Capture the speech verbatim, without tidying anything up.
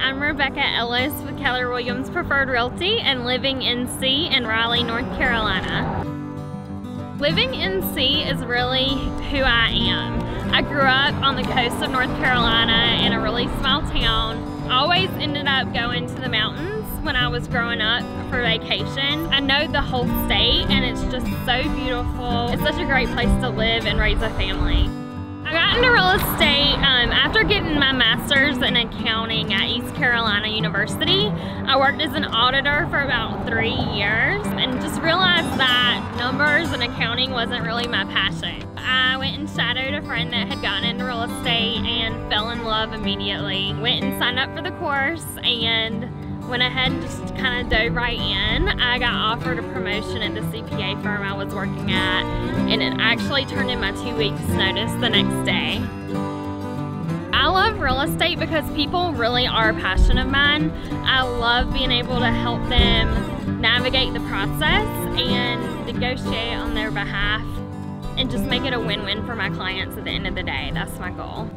I'm Rebecca Ellis with Keller Williams Preferred Realty and living in C in Raleigh, North Carolina. Living in C is really who I am. I grew up on the coast of North Carolina in a really small town. Always ended up going to the mountains when I was growing up for vacation. I know the whole state and it's just so beautiful. It's such a great place to live and raise a family. I got into real estate um, after getting my master's in accounting at East Carolina University. I worked as an auditor for about three years and just realized that numbers and accounting wasn't really my passion. I went and shadowed a friend that had gotten into real estate and fell in love immediately. Went and signed up for the course and went ahead and just kind of dove right in. I got offered a promotion at the C P A firm I was working at, and it actually turned in my two weeks notice the next day. I love real estate because people really are a passion of mine. I love being able to help them navigate the process and negotiate on their behalf and just make it a win-win for my clients at the end of the day. That's my goal.